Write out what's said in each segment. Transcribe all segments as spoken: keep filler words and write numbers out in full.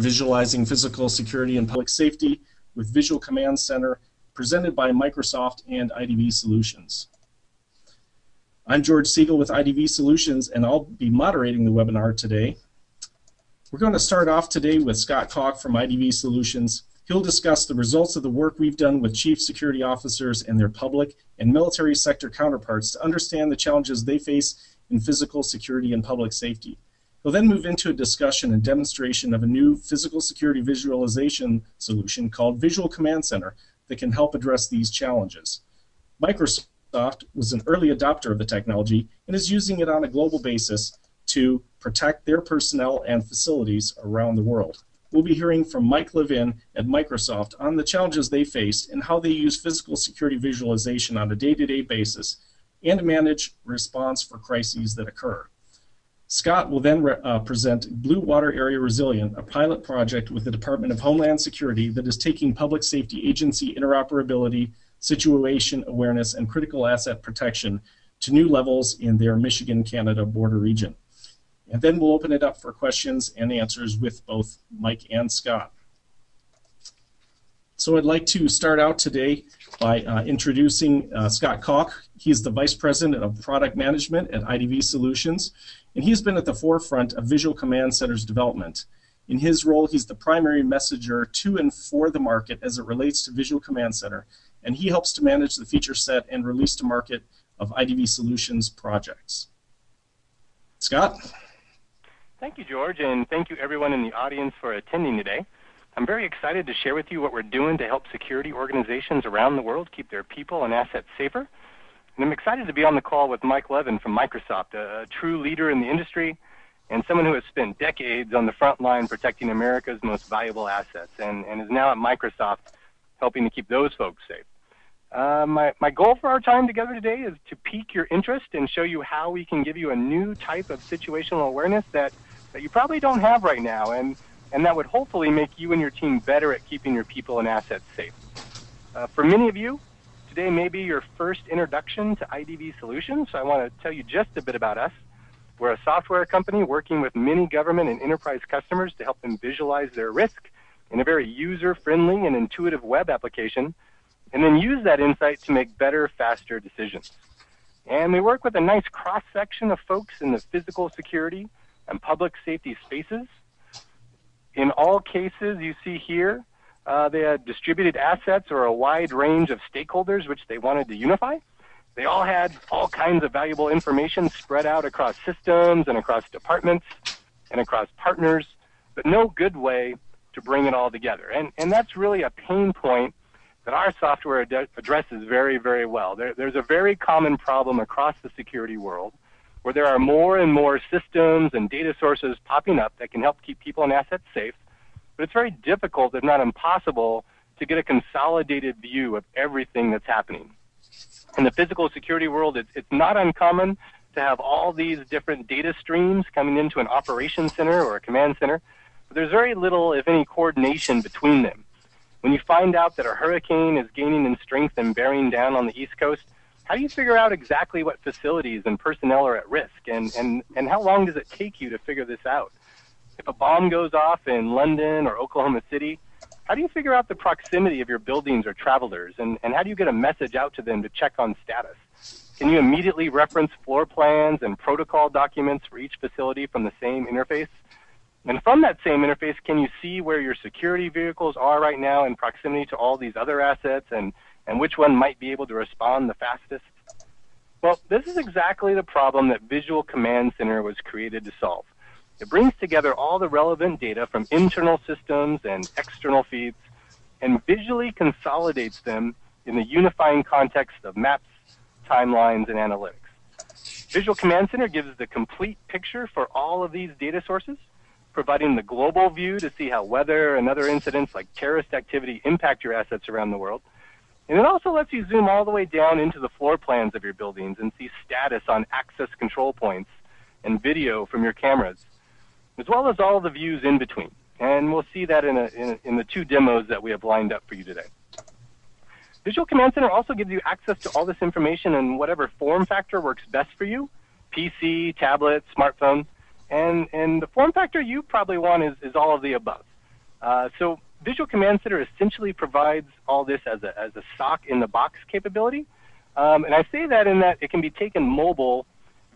Visualizing Physical Security and Public Safety with Visual Command Center, presented by Microsoft and I D V Solutions. I'm George Siegel with I D V Solutions, and I'll be moderating the webinar today. We're going to start off today with Scott Koch from I D V Solutions. He'll discuss the results of the work we've done with Chief Security Officers and their public and military sector counterparts to understand the challenges they face in physical security and public safety. We'll then move into a discussion and demonstration of a new physical security visualization solution called Visual Command Center that can help address these challenges. Microsoft was an early adopter of the technology and is using it on a global basis to protect their personnel and facilities around the world. We'll be hearing from Mike Levin at Microsoft on the challenges they face and how they use physical security visualization on a day-to-day basis and manage response for crises that occur. Scott will then uh, present Blue Water Area Resilient, a pilot project with the Department of Homeland Security that is taking public safety agency interoperability, situation awareness, and critical asset protection to new levels in their Michigan-Canada border region. And then we'll open it up for questions and answers with both Mike and Scott. So I'd like to start out today by uh, introducing uh, Scott Koch. He's the Vice President of Product Management at I D V Solutions, and he's been at the forefront of Visual Command Center's development. In his role, he's the primary messenger to and for the market as it relates to Visual Command Center, and he helps to manage the feature set and release to market of I D V Solutions projects. Scott? Thank you, George, and thank you everyone in the audience for attending today. I'm very excited to share with you what we're doing to help security organizations around the world keep their people and assets safer. And I'm excited to be on the call with Mike Levin from Microsoft, a true leader in the industry and someone who has spent decades on the front line protecting America's most valuable assets and, and is now at Microsoft helping to keep those folks safe. Uh, my, my goal for our time together today is to pique your interest and show you how we can give you a new type of situational awareness that, that you probably don't have right now. And And that would hopefully make you and your team better at keeping your people and assets safe. Uh, for many of you, today may be your first introduction to I D V Solutions, so I want to tell you just a bit about us. We're a software company working with many government and enterprise customers to help them visualize their risk in a very user-friendly and intuitive web application, and then use that insight to make better, faster decisions. And we work with a nice cross-section of folks in the physical security and public safety spaces. In all cases you see here, uh, they had distributed assets or a wide range of stakeholders which they wanted to unify. They all had all kinds of valuable information spread out across systems and across departments and across partners, but no good way to bring it all together. And, and that's really a pain point that our software ad addresses very, very well. There, there's a very common problem across the security world, where there are more and more systems and data sources popping up that can help keep people and assets safe. But it's very difficult, if not impossible, to get a consolidated view of everything that's happening. In the physical security world, it's, it's not uncommon to have all these different data streams coming into an operations center or a command center, but there's very little, if any, coordination between them. When you find out that a hurricane is gaining in strength and bearing down on the East Coast, how do you figure out exactly what facilities and personnel are at risk, and, and, and how long does it take you to figure this out? If a bomb goes off in London or Oklahoma City, how do you figure out the proximity of your buildings or travelers, and, and how do you get a message out to them to check on status? Can you immediately reference floor plans and protocol documents for each facility from the same interface? And from that same interface, can you see where your security vehicles are right now in proximity to all these other assets, and and which one might be able to respond the fastest? Well, this is exactly the problem that Visual Command Center was created to solve. It brings together all the relevant data from internal systems and external feeds and visually consolidates them in the unifying context of maps, timelines, and analytics. Visual Command Center gives the complete picture for all of these data sources, providing the global view to see how weather and other incidents like terrorist activity impact your assets around the world. And it also lets you zoom all the way down into the floor plans of your buildings and see status on access control points and video from your cameras, as well as all the views in between. And we'll see that in, a, in, a, in the two demos that we have lined up for you today. Visual Command Center also gives you access to all this information in whatever form factor works best for you, P C, tablet, smartphone. And, and the form factor you probably want is, is all of the above. Uh, so Visual Command Center essentially provides all this as a, as a S O C in the box capability. Um, and I say that in that it can be taken mobile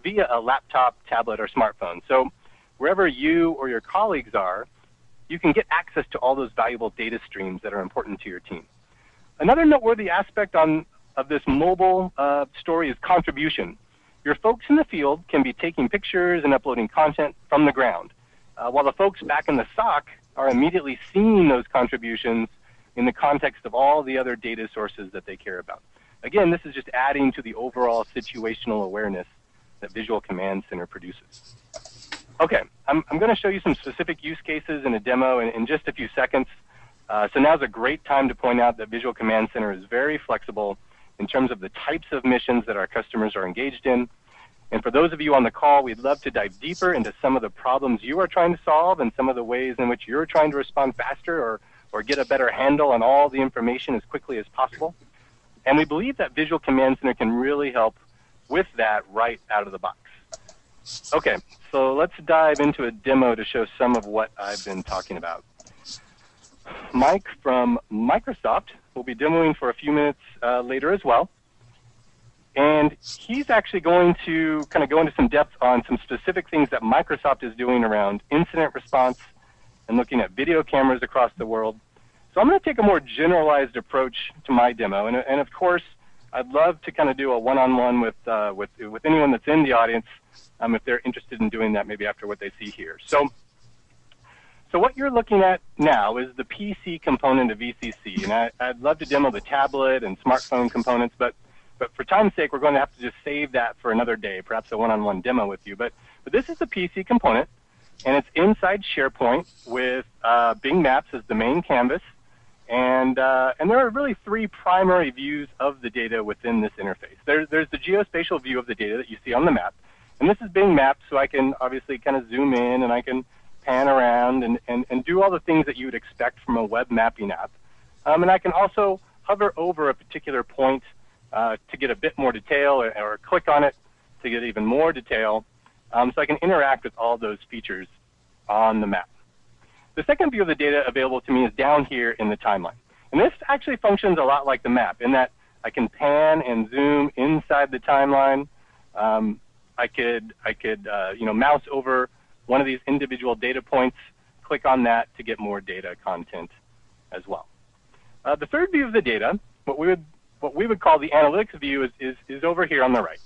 via a laptop, tablet, or smartphone. So wherever you or your colleagues are, you can get access to all those valuable data streams that are important to your team. Another noteworthy aspect on, of this mobile uh, story is contribution. Your folks in the field can be taking pictures and uploading content from the ground, uh, while the folks back in the S O C are immediately seeing those contributions in the context of all the other data sources that they care about. Again, this is just adding to the overall situational awareness that Visual Command Center produces. Okay, I'm, I'm going to show you some specific use cases in a demo in, in just a few seconds. Uh, so now's a great time to point out that Visual Command Center is very flexible in terms of the types of missions that our customers are engaged in. And for those of you on the call, we'd love to dive deeper into some of the problems you are trying to solve and some of the ways in which you're trying to respond faster or, or get a better handle on all the information as quickly as possible. And we believe that Visual Command Center can really help with that right out of the box. Okay, so let's dive into a demo to show some of what I've been talking about. Mike from Microsoft will be demoing for a few minutes uh, later as well. And he's actually going to kind of go into some depth on some specific things that Microsoft is doing around incident response and looking at video cameras across the world. So I'm going to take a more generalized approach to my demo, and, and of course, I'd love to kind of do a one-on-one with, uh, with with anyone that's in the audience, um, if they're interested in doing that, maybe after what they see here. So, so what you're looking at now is the P C component of V C C, and I, I'd love to demo the tablet and smartphone components, but but for time's sake, we're going to have to just save that for another day, perhaps a one-on-one demo with you. But but this is the P C component, and it's inside SharePoint with uh, Bing Maps as the main canvas. And, uh, and there are really three primary views of the data within this interface. There, there's the geospatial view of the data that you see on the map. And this is Bing Maps, so I can obviously kind of zoom in and I can pan around and, and, and do all the things that you would expect from a web mapping app. Um, and I can also hover over a particular point uh, to get a bit more detail or, or click on it to get even more detail. Um, so I can interact with all those features on the map. The second view of the data available to me is down here in the timeline. And this actually functions a lot like the map in that I can pan and zoom inside the timeline. Um, I could, I could uh, you know, mouse over one of these individual data points, click on that to get more data content as well. Uh, the third view of the data, what we would, what we would call the analytics view, is, is, is over here on the right.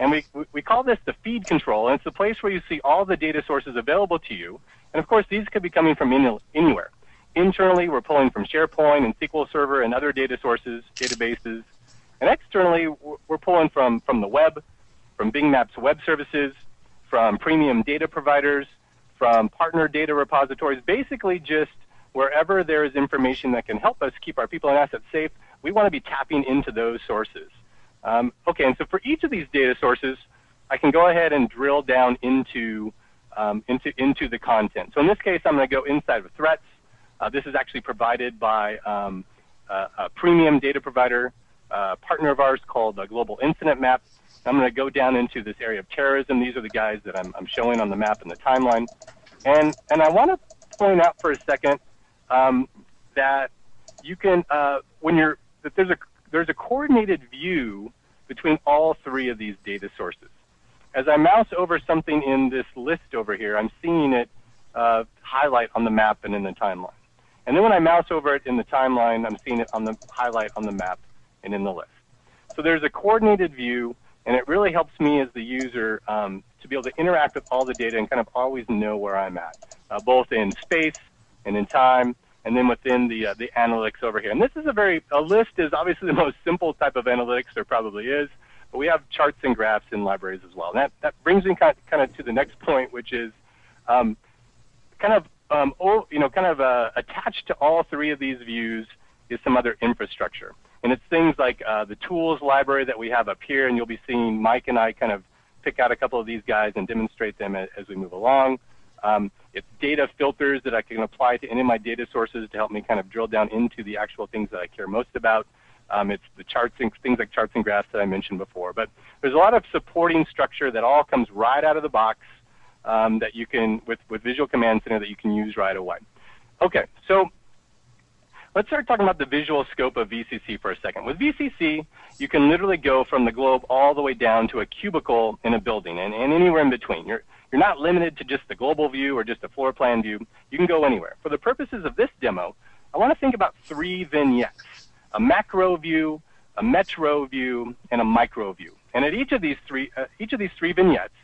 And we, we call this the feed control, and it's the place where you see all the data sources available to you. And, of course, these could be coming from in, anywhere. Internally, we're pulling from SharePoint and S Q L Server and other data sources, databases. And externally, we're pulling from, from the web, from Bing Maps web services, from premium data providers, from partner data repositories, basically just wherever there is information that can help us keep our people and assets safe, we want to be tapping into those sources. Um, okay, and so for each of these data sources, I can go ahead and drill down into Um, into, into the content. So in this case, I'm going to go inside of threats. Uh, this is actually provided by um, a, a premium data provider, uh, partner of ours called the Global Incident Map. I'm going to go down into this area of terrorism. These are the guys that I'm, I'm showing on the map and the timeline. And, and I want to point out for a second um, that you can, uh, when you're, that there's a, there's a coordinated view between all three of these data sources. As I mouse over something in this list over here, I'm seeing it uh, highlight on the map and in the timeline. And then when I mouse over it in the timeline, I'm seeing it on the highlight on the map and in the list. So there's a coordinated view, and it really helps me as the user um, to be able to interact with all the data and kind of always know where I'm at, uh, both in space and in time, and then within the, uh, the analytics over here. And this is a very, a list is obviously the most simple type of analytics there probably is. But we have charts and graphs in libraries as well. And that, that brings me kind of, kind of to the next point, which is um, kind of, um, all, you know, kind of uh, attached to all three of these views is some other infrastructure. And it's things like uh, the tools library that we have up here, and you'll be seeing Mike and I kind of pick out a couple of these guys and demonstrate them as, as we move along. Um, it's data filters that I can apply to any of my data sources to help me kind of drill down into the actual things that I care most about. Um, it's the charts and things like charts and graphs that I mentioned before. But there's a lot of supporting structure that all comes right out of the box um, that you can, with, with Visual Command Center, that you can use right away. Okay, so let's start talking about the visual scope of V C C for a second. With V C C, you can literally go from the globe all the way down to a cubicle in a building and, and anywhere in between. You're, you're not limited to just the global view or just a floor plan view. You can go anywhere. For the purposes of this demo, I want to think about three vignettes: a macro view, a metro view, and a micro view. And at each of these three, uh, each of these three vignettes,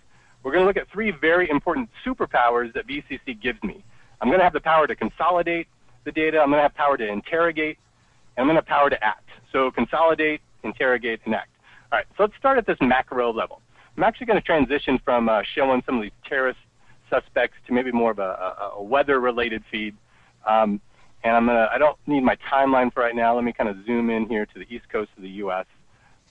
we're going to look at three very important superpowers that V C C gives me. I'm going to have the power to consolidate the data, I'm going to have power to interrogate, and I'm going to have power to act. So consolidate, interrogate, and act. All right, so let's start at this macro level. I'm actually going to transition from uh, showing some of these terrorist suspects to maybe more of a, a, a weather-related feed. Um, and I'm going to, I don't need my timeline for right now. Let me kind of zoom in here to the east coast of the U S.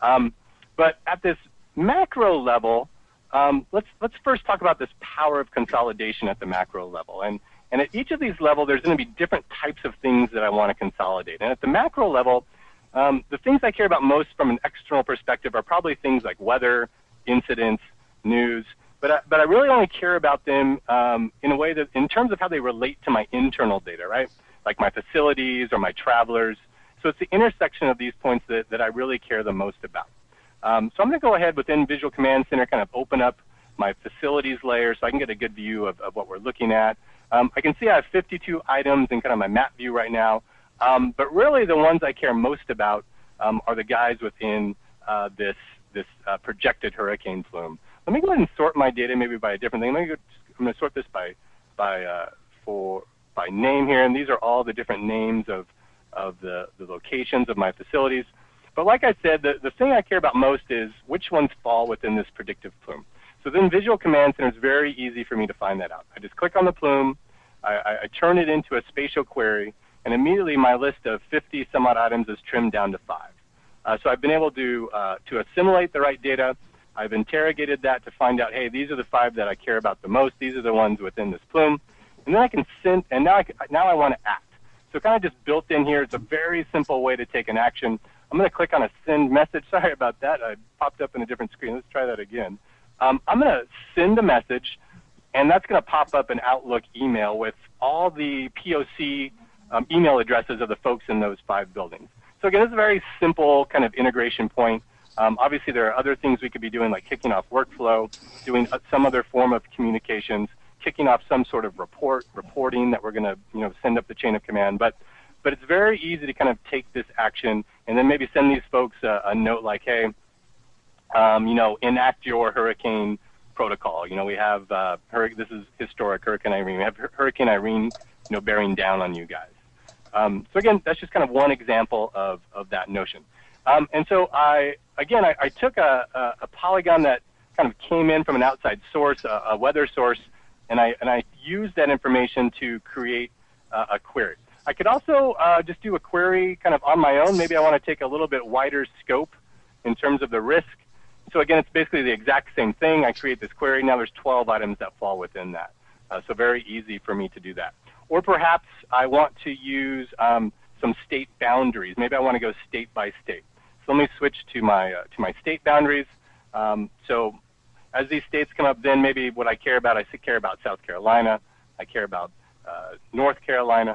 Um, but at this macro level, um, let's, let's first talk about this power of consolidation at the macro level. And And at each of these levels, there's going to be different types of things that I want to consolidate. And at the macro level, um, the things I care about most from an external perspective are probably things like weather, incidents, news. But I, but I really only care about them um, in a way that, in terms of how they relate to my internal data, right? Like my facilities or my travelers. So it's the intersection of these points that, that I really care the most about. Um, so I'm going to go ahead within Visual Command Center, kind of open up my facilities layer so I can get a good view of, of what we're looking at. Um, I can see I have fifty-two items in kind of my map view right now, um, but really the ones I care most about um, are the guys within uh, this this uh, projected hurricane plume. Let me go ahead and sort my data maybe by a different thing. Let me go, I'm going to sort this by by uh, for by name here, and these are all the different names of of the the locations of my facilities. But like I said, the the thing I care about most is which ones fall within this predictive plume. So then Visual Command Center is very easy for me to find that out. I just click on the plume, I, I, I turn it into a spatial query, and immediately my list of fifty some odd items is trimmed down to five. Uh, so I've been able to, uh, to assimilate the right data. I've interrogated that to find out, hey, these are the five that I care about the most. These are the ones within this plume. And then I can send, and now I, can, now I want to act. So kind of just built in here, it's a very simple way to take an action. I'm going to click on a send message. Sorry about that. I popped up in a different screen. Let's try that again. Um, I'm going to send a message, and that's going to pop up an Outlook email with all the P O C um, email addresses of the folks in those five buildings. So again, this is a very simple kind of integration point. Um, obviously, there are other things we could be doing, like kicking off workflow, doing some other form of communications, kicking off some sort of report, reporting that we're going to, you know, send up the chain of command. But, but it's very easy to kind of take this action and then maybe send these folks a, a note like, hey, Um, you know, enact your hurricane protocol. You know, we have, uh, this is historic, Hurricane Irene. We have Hurricane Irene, you know, bearing down on you guys. Um, so again, that's just kind of one example of, of that notion. Um, and so I, again, I, I took a, a, a polygon that kind of came in from an outside source, a, a weather source, and I, and I used that information to create uh, a query. I could also uh, just do a query kind of on my own. Maybe I want to take a little bit wider scope in terms of the risk. So again, it's basically the exact same thing. I create this query. Now there's twelve items that fall within that. Uh, so very easy for me to do that. Or perhaps I want to use um, some state boundaries. Maybe I want to go state by state. So let me switch to my uh, to my state boundaries. Um, so as these states come up, then maybe what I care about, I care about South Carolina. I care about uh, North Carolina.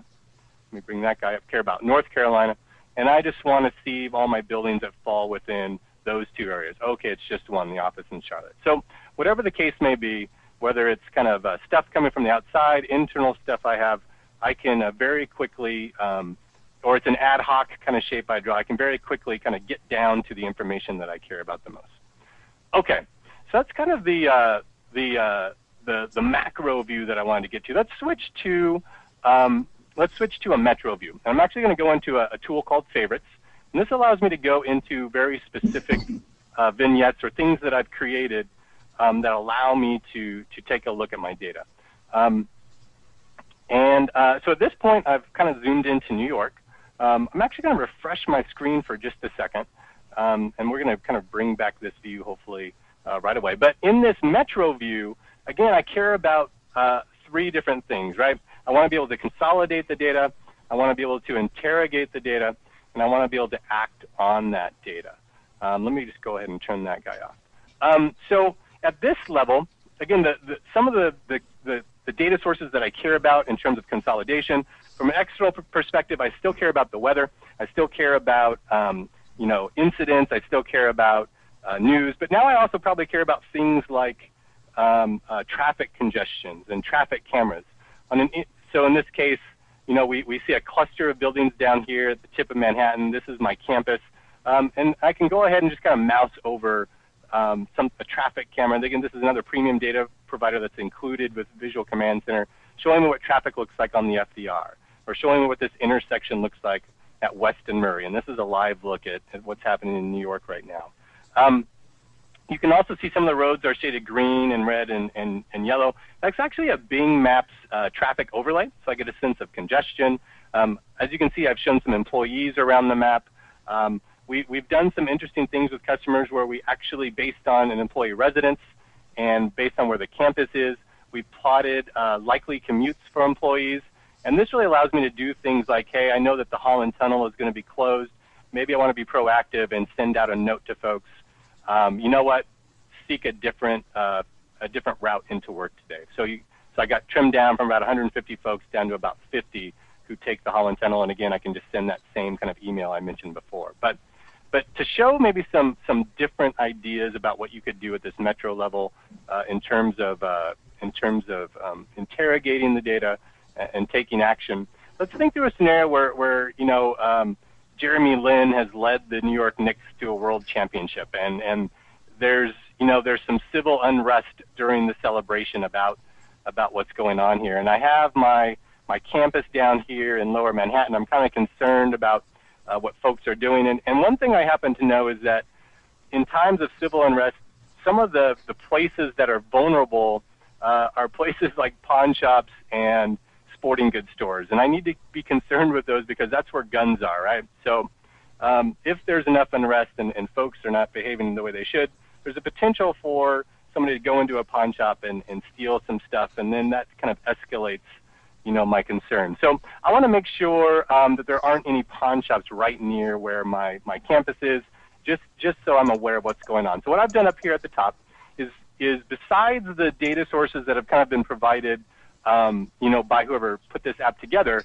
Let me bring that guy up. I care about North Carolina. And I just want to see all my buildings that fall within those two areas. Okay, it's just one, the office in Charlotte. So whatever the case may be, whether it's kind of uh, stuff coming from the outside, internal stuff I have, I can uh, very quickly, um, or it's an ad hoc kind of shape I draw, I can very quickly kind of get down to the information that I care about the most. Okay, so that's kind of the, uh, the, uh, the, the macro view that I wanted to get to. Let's switch to, um, let's switch to a metro view. And I'm actually going to go into a, a tool called Favorites. And this allows me to go into very specific uh, vignettes or things that I've created um, that allow me to, to take a look at my data. Um, and uh, so at this point, I've kind of zoomed into New York. Um, I'm actually going to refresh my screen for just a second, um, and we're going to kind of bring back this view hopefully uh, right away. But in this metro view, again, I care about uh, three different things, right? I want to be able to consolidate the data. I want to be able to interrogate the data. And I want to be able to act on that data. Um, let me just go ahead and turn that guy off. Um, so at this level, again, the, the, some of the, the, the, the data sources that I care about in terms of consolidation from an external perspective, I still care about the weather. I still care about, um, you know, incidents. I still care about uh, news. But now I also probably care about things like um, uh, traffic congestions and traffic cameras. On an in so in this case, you know, we, we see a cluster of buildings down here at the tip of Manhattan. This is my campus. Um, and I can go ahead and just kind of mouse over um, some a traffic camera. And again, this is another premium data provider that's included with Visual Command Center, showing me what traffic looks like on the F D R, or showing me what this intersection looks like at West and Murray. And this is a live look at, at what's happening in New York right now. Um, you can also see some of the roads are shaded green and red and, and, and yellow. That's actually a Bing Maps uh, traffic overlay, so I get a sense of congestion. Um, as you can see, I've shown some employees around the map. Um, we, we've done some interesting things with customers where we actually, based on an employee residence and based on where the campus is, we plotted uh, likely commutes for employees. And this really allows me to do things like, hey, I know that the Holland Tunnel is going to be closed. Maybe I want to be proactive and send out a note to folks. Um, you know what? Seek a different uh, a different route into work today. So, you, so I got trimmed down from about one hundred fifty folks down to about fifty who take the Holland Tunnel. And again, I can just send that same kind of email I mentioned before. But but to show maybe some some different ideas about what you could do at this metro level uh, in terms of uh, in terms of um, interrogating the data and taking action. Let's think through a scenario where, where you know, um, Jeremy Lin has led the New York Knicks to a world championship, and, and there's, you know, there's some civil unrest during the celebration about, about what's going on here. And I have my, my campus down here in Lower Manhattan. I'm kind of concerned about uh, what folks are doing. And, and one thing I happen to know is that in times of civil unrest, some of the, the places that are vulnerable uh, are places like pawn shops and sporting goods stores, and I need to be concerned with those because that's where guns are, right? So um, if there's enough unrest and, and folks are not behaving the way they should, there's a potential for somebody to go into a pawn shop and, and steal some stuff, and then that kind of escalates, you know, my concern. So I want to make sure um, that there aren't any pawn shops right near where my, my campus is, just, just so I'm aware of what's going on. So what I've done up here at the top is, is besides the data sources that have kind of been provided Um, you know, by whoever put this app together,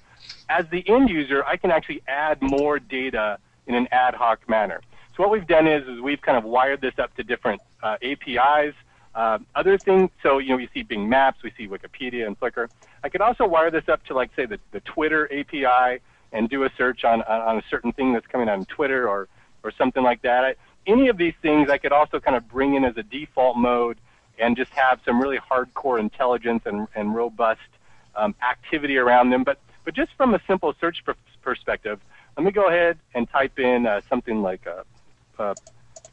as the end user, I can actually add more data in an ad hoc manner. So what we've done is, is we've kind of wired this up to different uh, A P Is, uh, other things. So, you know, we see Bing Maps, we see Wikipedia and Flickr. I could also wire this up to, like, say, the, the Twitter A P I and do a search on, on, on a certain thing that's coming on Twitter or, or something like that. I, any of these things I could also kind of bring in as a default mode and just have some really hardcore intelligence and, and robust um, activity around them. But, but just from a simple search per perspective, let me go ahead and type in uh, something like a, a,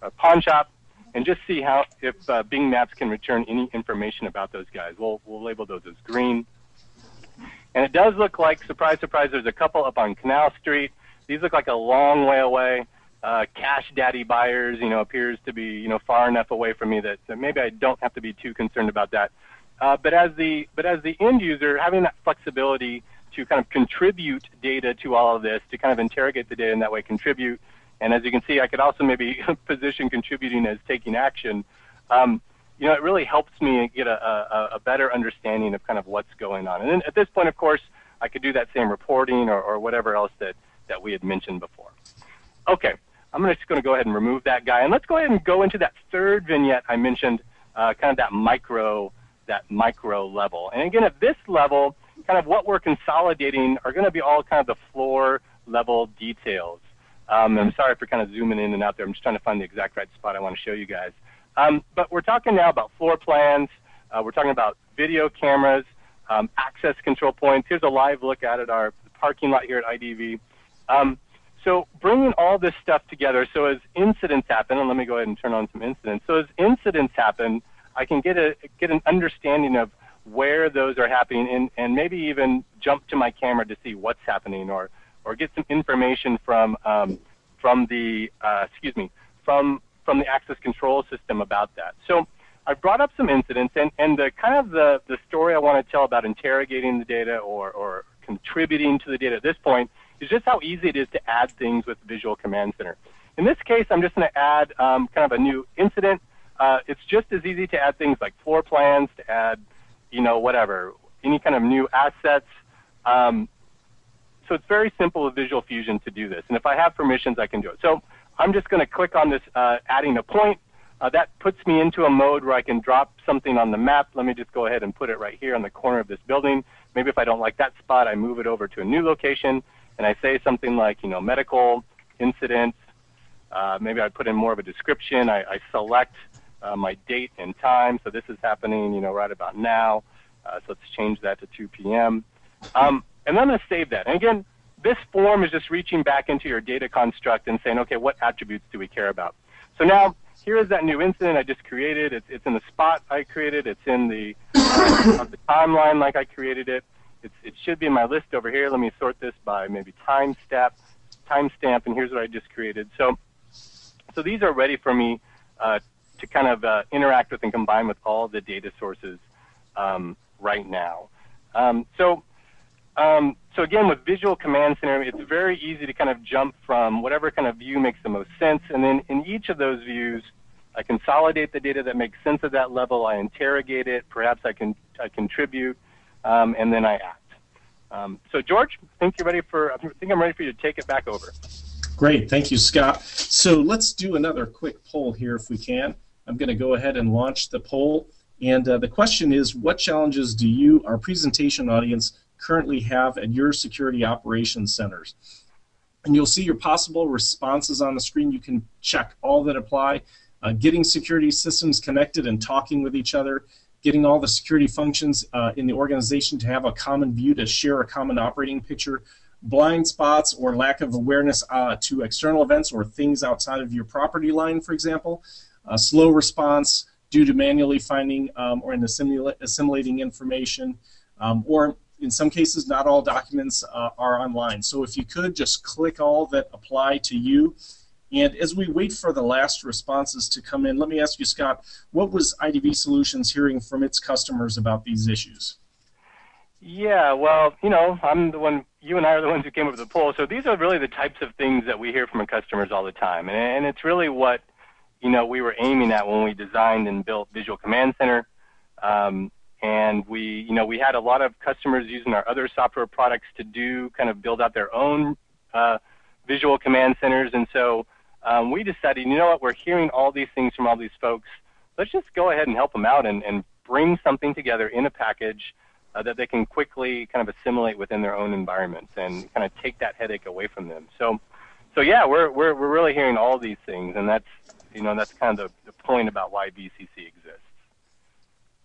a pawn shop and just see how if uh, Bing Maps can return any information about those guys. We'll, we'll label those as green. And it does look like, surprise, surprise, there's a couple up on Canal Street. These look like a long way away. Uh, cash daddy buyers, you know, appears to be, you know, far enough away from me that, that maybe I don't have to be too concerned about that. Uh, but as the but as the end user, having that flexibility to kind of contribute data to all of this, to kind of interrogate the data and that way contribute. And as you can see, I could also maybe position contributing as taking action. Um, you know, it really helps me get a, a, a better understanding of kind of what's going on. And then at this point, of course, I could do that same reporting or, or whatever else that, that we had mentioned before. Okay. I'm just going to go ahead and remove that guy, and let's go ahead and go into that third vignette I mentioned, uh, kind of that micro, that micro level. And again, at this level, kind of what we're consolidating are going to be all kind of the floor level details. Um, I'm sorry for kind of zooming in and out there. I'm just trying to find the exact right spot I want to show you guys. Um, but we're talking now about floor plans. Uh, we're talking about video cameras, um, access control points. Here's a live look at it, our parking lot here at I D V. Um, So bringing all this stuff together, so as incidents happen, and let me go ahead and turn on some incidents. So as incidents happen, I can get a get an understanding of where those are happening, and, and maybe even jump to my camera to see what's happening, or or get some information from um, from the uh, excuse me from from the access control system about that. So I brought up some incidents, and, and the kind of the the story I want to tell about interrogating the data or or contributing to the data at this point. It's just how easy it is to add things with Visual Command Center. In this case, I'm just going to add um, kind of a new incident. Uh, it's just as easy to add things like floor plans, to add, you know, whatever, any kind of new assets. Um, So it's very simple with Visual Fusion to do this. And if I have permissions, I can do it. So I'm just going to click on this uh, adding a point. Uh, that puts me into a mode where I can drop something on the map. Let me just go ahead and put it right here on the corner of this building. Maybe if I don't like that spot, I move it over to a new location, and I say something like, you know, medical incidents. Uh, maybe I put in more of a description. I, I select uh, my date and time. So this is happening, you know, right about now. Uh, so let's change that to two P M Um, and then let's save that. And again, this form is just reaching back into your data construct and saying, okay, what attributes do we care about? So now, here is that new incident I just created. It's, it's in the spot I created. It's in the, uh, the timeline like I created it. It's, it should be in my list over here. Let me sort this by maybe time stamp, time stamp, and here's what I just created. So, so these are ready for me uh, to kind of uh, interact with and combine with all the data sources um, right now. Um, so, um, so again, with Visual Command Center, it's very easy to kind of jump from whatever kind of view makes the most sense. And then in each of those views, I consolidate the data that makes sense of that level. I interrogate it. Perhaps I can I contribute, um, and then I act. Um, so, George, I think you're ready for. I think I'm ready for you to take it back over. Great, thank you, Scott. So let's do another quick poll here, if we can. I'm going to go ahead and launch the poll, and uh, the question is: what challenges do you, our presentation audience, currently have at your security operations centers? And you'll see your possible responses on the screen. You can check all that apply. Uh, getting security systems connected and talking with each other, getting all the security functions uh, in the organization to have a common view, to share a common operating picture, blind spots or lack of awareness uh, to external events or things outside of your property line, for example, uh, slow response due to manually finding um, or in assimil- assimilating information, um, or in some cases, not all documents uh, are online. So if you could, just click all that apply to you. And as we wait for the last responses to come in, let me ask you, Scott, what was I D V Solutions hearing from its customers about these issues? Yeah, well, you know, I'm the one, you and I are the ones who came up with the poll. So these are really the types of things that we hear from our customers all the time. And, and it's really what, you know, we were aiming at when we designed and built Visual Command Center. Um, And we, you know, we had a lot of customers using our other software products to do kind of build out their own uh, visual command centers. And so um, we decided, you know what, we're hearing all these things from all these folks. Let's just go ahead and help them out and, and bring something together in a package uh, that they can quickly kind of assimilate within their own environments and kind of take that headache away from them. So, so yeah, we're we're we're really hearing all these things, and that's, you know, that's kind of the, the point about why V C C exists.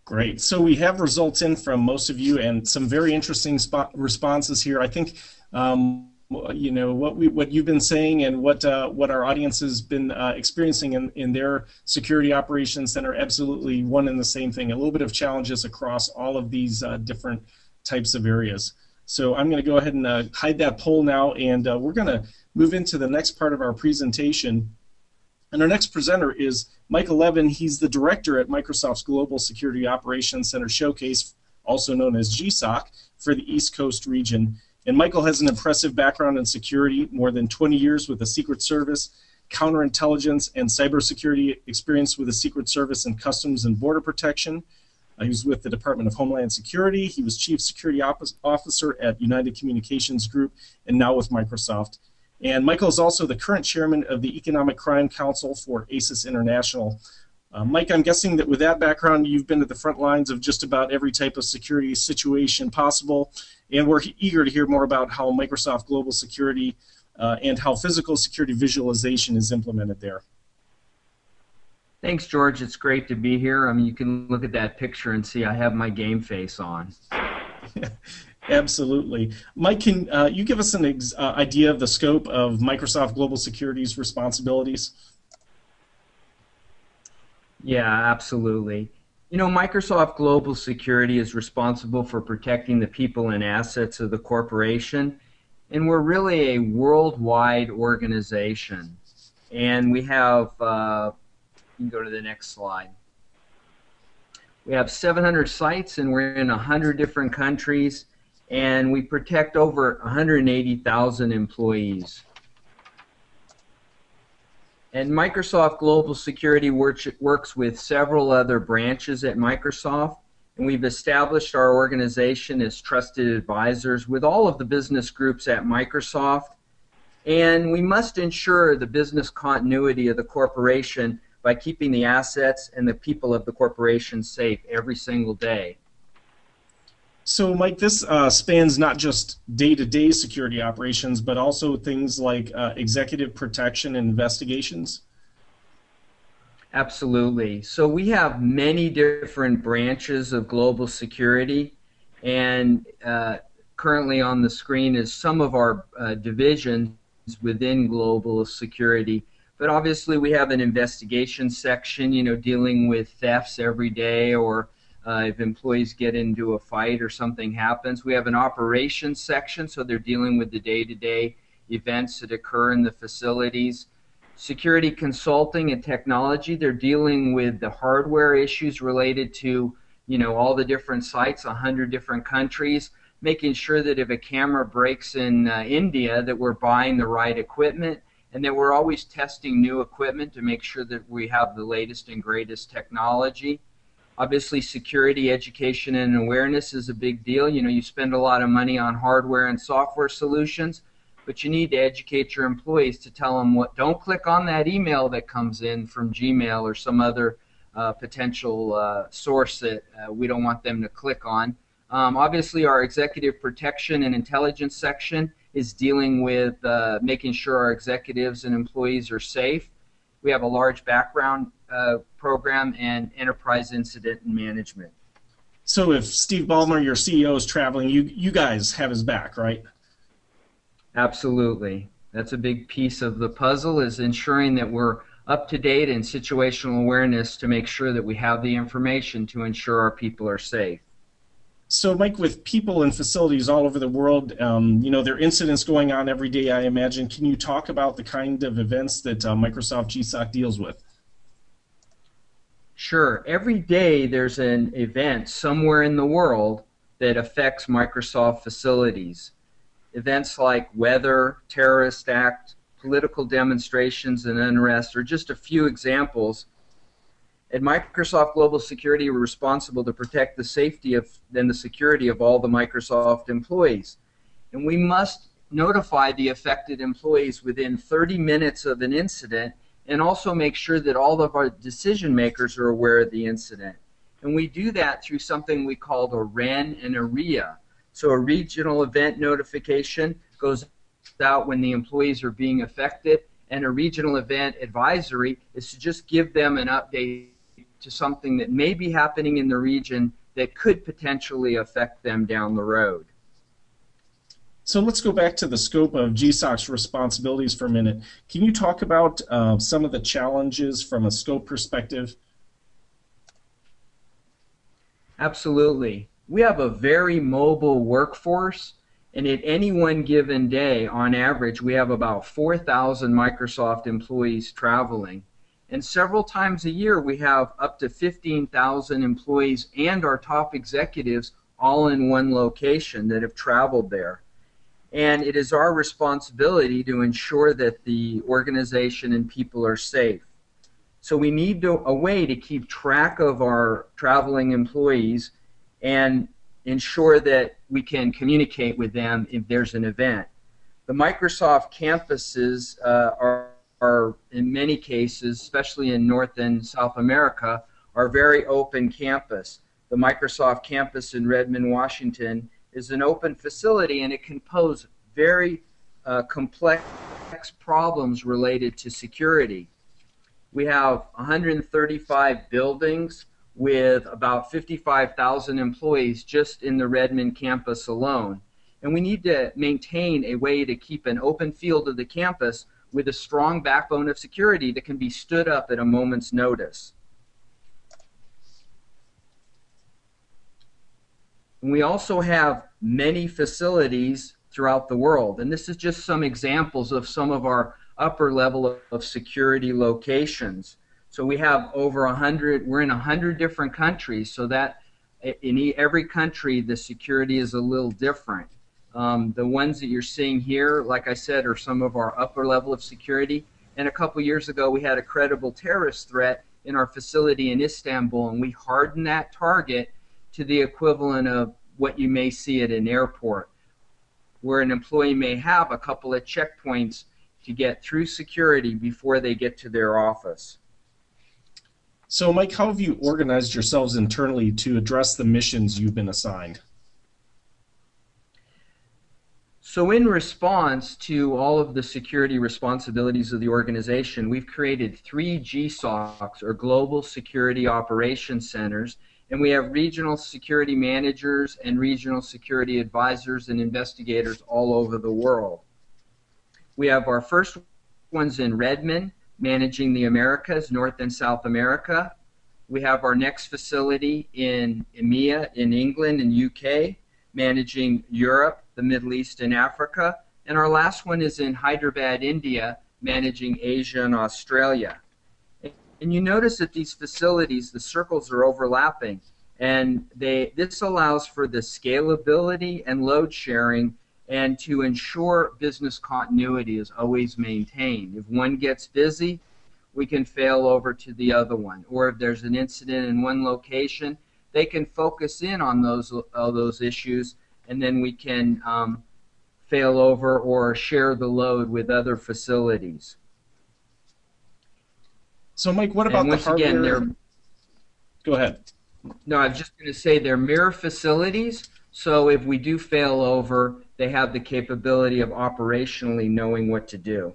Great. So we have results in from most of you, and some very interesting spot responses here. I think, um, you know, what we what you've been saying and what uh, what our audience has been uh, experiencing in in their security operations center, absolutely one and the same thing. A little bit of challenges across all of these uh, different types of areas. So I'm going to go ahead and uh, hide that poll now, and uh, we're going to move into the next part of our presentation. And our next presenter is Mike Levin. He's the director at Microsoft's Global Security Operations Center Showcase, also known as G S O C, for the East Coast region. And Michael has an impressive background in security, more than twenty years with the Secret Service, counterintelligence, and cybersecurity experience with the Secret Service and Customs and Border Protection. Uh, he was with the Department of Homeland Security. He was Chief Security Officer at United Communications Group, and now with Microsoft. And Michael is also the current chairman of the Economic Crime Council for A C S International. Uh, Mike, I'm guessing that with that background, you've been at the front lines of just about every type of security situation possible, and we're eager to hear more about how Microsoft Global Security uh, and how physical security visualization is implemented there. Thanks, George. It's great to be here. I mean, you can look at that picture and see I have my game face on. Absolutely. Mike, can uh, you give us an ex uh, idea of the scope of Microsoft Global Security's responsibilities? Yeah, absolutely. You know, Microsoft Global Security is responsible for protecting the people and assets of the corporation, and we're really a worldwide organization. And we have, uh, you can go to the next slide. We have seven hundred sites, and we're in one hundred different countries. And we protect over one hundred eighty thousand employees. And Microsoft Global Security works, works with several other branches at Microsoft and we've established our organization as trusted advisors with all of the business groups at Microsoft, and we must ensure the business continuity of the corporation by keeping the assets and the people of the corporation safe every single day. So, Mike, this uh, spans not just day-to-day security operations, but also things like uh, executive protection and investigations? Absolutely. So we have many different branches of global security, and uh, currently on the screen is some of our uh, divisions within global security. But obviously we have an investigation section, you know, dealing with thefts every day, or Uh, if employees get into a fight or something happens. We have an operations section, so they're dealing with the day-to-day events that occur in the facilities. Security consulting and technology, they're dealing with the hardware issues related to, you know, all the different sites, one hundred different countries, making sure that if a camera breaks in uh, India, that we're buying the right equipment, and that we're always testing new equipment to make sure that we have the latest and greatest technology. Obviously, security education and awareness is a big deal. You know, you spend a lot of money on hardware and software solutions, but you need to educate your employees to tell them what, don't click on that email that comes in from Gmail or some other uh, potential uh, source that uh, we don't want them to click on. Um, obviously, our executive protection and intelligence section is dealing with uh, making sure our executives and employees are safe. We have a large background Uh, program and enterprise incident management. So if Steve Ballmer, your C E O, is traveling, you you guys have his back, right? Absolutely. That's a big piece of the puzzle, is ensuring that we're up to date in situational awareness to make sure that we have the information to ensure our people are safe. So, Mike, with people and facilities all over the world, um, you know, there are incidents going on every day, I imagine. Can you talk about the kind of events that uh, Microsoft G SOC deals with? Sure. Every day there's an event somewhere in the world that affects Microsoft facilities. Events like weather, terrorist act, political demonstrations and unrest are just a few examples. At Microsoft Global Security, we're responsible to protect the safety of and the security of all the Microsoft employees. And we must notify the affected employees within thirty minutes of an incident, and also make sure that all of our decision makers are aware of the incident. And we do that through something we call a R E N and a R E A. So a regional event notification goes out when the employees are being affected, and a regional event advisory is to just give them an update to something that may be happening in the region that could potentially affect them down the road. So let's go back to the scope of G SOC's responsibilities for a minute. Can you talk about uh, some of the challenges from a scope perspective? Absolutely. We have a very mobile workforce, and at any one given day, on average, we have about four thousand Microsoft employees traveling. And several times a year, we have up to fifteen thousand employees and our top executives all in one location that have traveled there. And it is our responsibility to ensure that the organization and people are safe. So we need to, a way to keep track of our traveling employees and ensure that we can communicate with them if there's an event. The Microsoft campuses uh, are, are, in many cases, especially in North and South America, are very open campus. The Microsoft campus in Redmond, Washington, is an open facility, and it can pose very uh, complex problems related to security. We have one hundred thirty-five buildings with about fifty-five thousand employees just in the Redmond campus alone. And we need to maintain a way to keep an open field of the campus with a strong backbone of security that can be stood up at a moment's notice. We also have many facilities throughout the world, and this is just some examples of some of our upper level of security locations. So we have over one hundred, we're in one hundred different countries, so that in every country the security is a little different. Um, the ones that you're seeing here, like I said, are some of our upper level of security, and a couple years ago we had a credible terrorist threat in our facility in Istanbul, and we hardened that target to the equivalent of what you may see at an airport, where an employee may have a couple of checkpoints to get through security before they get to their office. So, Mike, how have you organized yourselves internally to address the missions you've been assigned? So in response to all of the security responsibilities of the organization, we've created three G SOCs, or Global Security Operations Centers, and we have regional security managers and regional security advisors and investigators all over the world. We have our first ones in Redmond, managing the Americas, North and South America. We have our next facility in E M E A, in England and U K, managing Europe, the Middle East, and Africa. And our last one is in Hyderabad, India, managing Asia and Australia. And you notice that these facilities, the circles are overlapping, and they, this allows for the scalability and load sharing, and to ensure business continuity is always maintained. If one gets busy, we can fail over to the other one. Or if there's an incident in one location, they can focus in on those, uh, those issues, and then we can um, fail over or share the load with other facilities. So, Mike, what about the hardware? Again, go ahead. No, I was just going to say they're mirror facilities, so if we do fail over, they have the capability of operationally knowing what to do.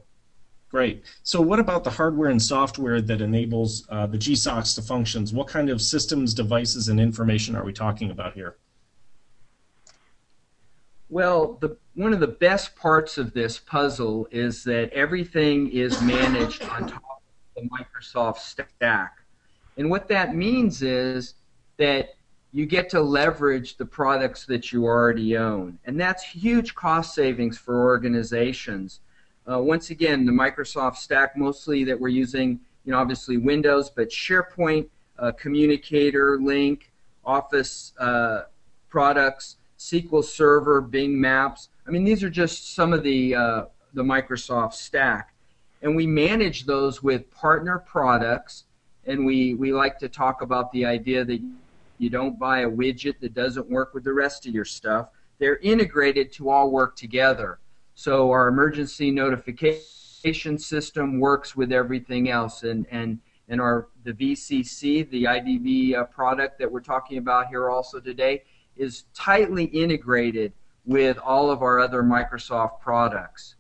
Great. So what about the hardware and software that enables uh, the G SOCs to function? What kind of systems, devices, and information are we talking about here? Well, the, one of the best parts of this puzzle is that everything is managed on top of the Microsoft stack. And what that means is that you get to leverage the products that you already own. And that's huge cost savings for organizations. Uh, once again, the Microsoft stack mostly that we're using, you know, obviously Windows, but SharePoint, uh, Communicator Link, Office uh, products, S Q L Server, Bing Maps. I mean, these are just some of the uh, the Microsoft stack, and we manage those with partner products. And we we like to talk about the idea that you don't buy a widget that doesn't work with the rest of your stuff. They're integrated to all work together. So our emergency notification system works with everything else, and and and our the V C C, the I D V uh, product that we're talking about here also today, is tightly integrated with all of our other Microsoft products.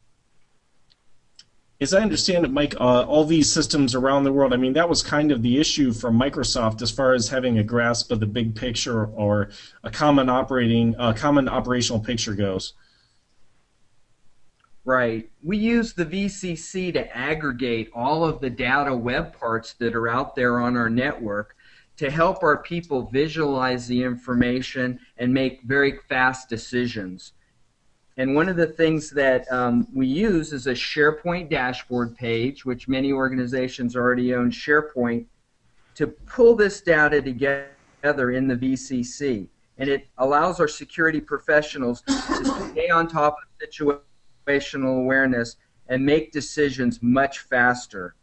As I understand it, Mike, uh, all these systems around the world, I mean, that was kind of the issue from Microsoft as far as having a grasp of the big picture or a common operating, uh, common operational picture goes. Right. We use the V C C to aggregate all of the data web parts that are out there on our network to help our people visualize the information and make very fast decisions. And one of the things that um, we use is a SharePoint dashboard page, which many organizations already own SharePoint, to pull this data together in the V C C. And it allows our security professionals to stay on top of the situation, situational awareness, and make decisions much faster.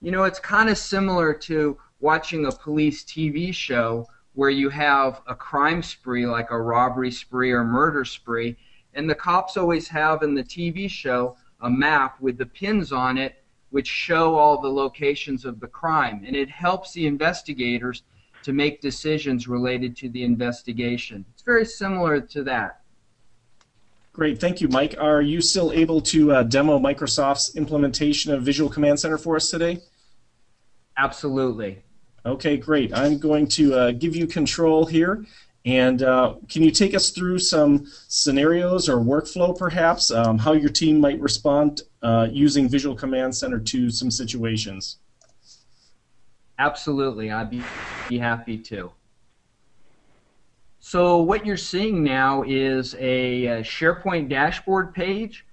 You know, it's kind of similar to watching a police T V show where you have a crime spree like a robbery spree or murder spree, and the cops always have in the T V show a map with the pins on it which show all the locations of the crime, and it helps the investigators to make decisions related to the investigation. It's very similar to that. Great, thank you, Mike. Are you still able to uh, demo Microsoft's implementation of Visual Command Center for us today? Absolutely. Okay, great. I'm going to uh, give you control here, and uh, can you take us through some scenarios or workflow, perhaps, um, how your team might respond uh, using Visual Command Center to some situations? Absolutely, I'd be, be happy to. So what you're seeing now is a SharePoint dashboard page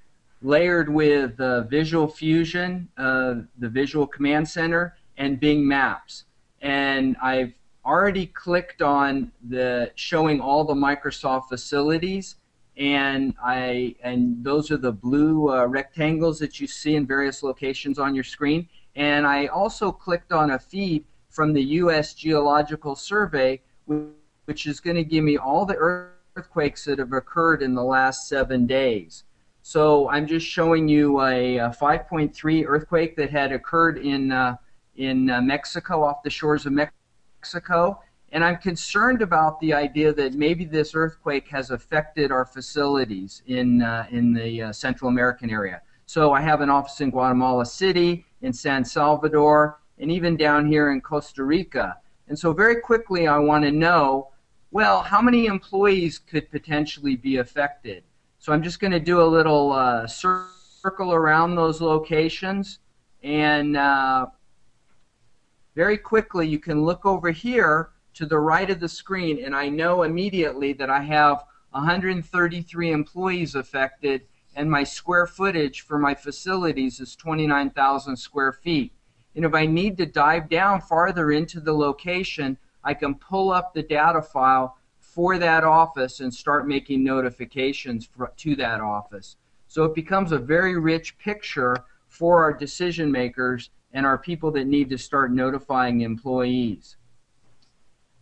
layered with uh, Visual Fusion, uh, the Visual Command Center, and Bing Maps. And I've already clicked on the showing all the Microsoft facilities, and I and those are the blue uh, rectangles that you see in various locations on your screen. And I also clicked on a feed from the U S Geological Survey, which is going to give me all the earthquakes that have occurred in the last seven days. So I'm just showing you a, a five point three earthquake that had occurred in uh, in uh, Mexico, off the shores of Mexico. And I'm concerned about the idea that maybe this earthquake has affected our facilities in, uh, in the uh, Central American area. So I have an office in Guatemala City, in San Salvador, and even down here in Costa Rica. And so very quickly I want to know, well, how many employees could potentially be affected? So I'm just going to do a little uh, circle around those locations. And uh, very quickly you can look over here to the right of the screen, and I know immediately that I have one hundred thirty-three employees affected, and my square footage for my facilities is twenty-nine thousand square feet. And if I need to dive down farther into the location, I can pull up the data file for that office and start making notifications for, to that office. So it becomes a very rich picture for our decision makers and our people that need to start notifying employees.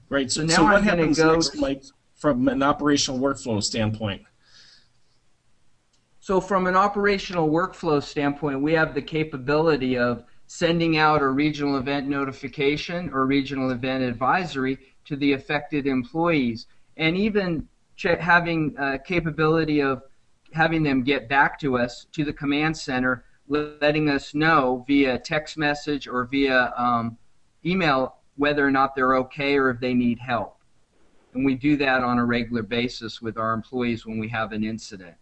Right. So, so, now so what happens go next, Mike, from an operational workflow standpoint? So from an operational workflow standpoint, we have the capability of sending out a regional event notification or regional event advisory to the affected employees, and even check, having a capability of having them get back to us, to the command center, letting us know via text message or via um, email whether or not they're okay or if they need help. And we do that on a regular basis with our employees when we have an incident.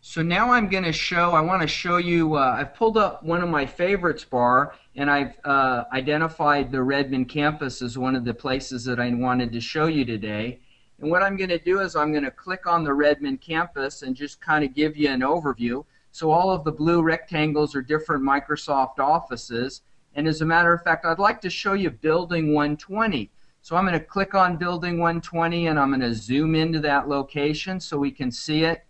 So now I'm going to show, I want to show you, uh, I've pulled up one of my favorites bar, and I've uh, identified the Redmond campus as one of the places that I wanted to show you today. And what I'm going to do is I'm going to click on the Redmond campus and just kind of give you an overview. So all of the blue rectangles are different Microsoft offices. And as a matter of fact, I'd like to show you Building one twenty. So I'm going to click on Building one twenty, and I'm going to zoom into that location so we can see it.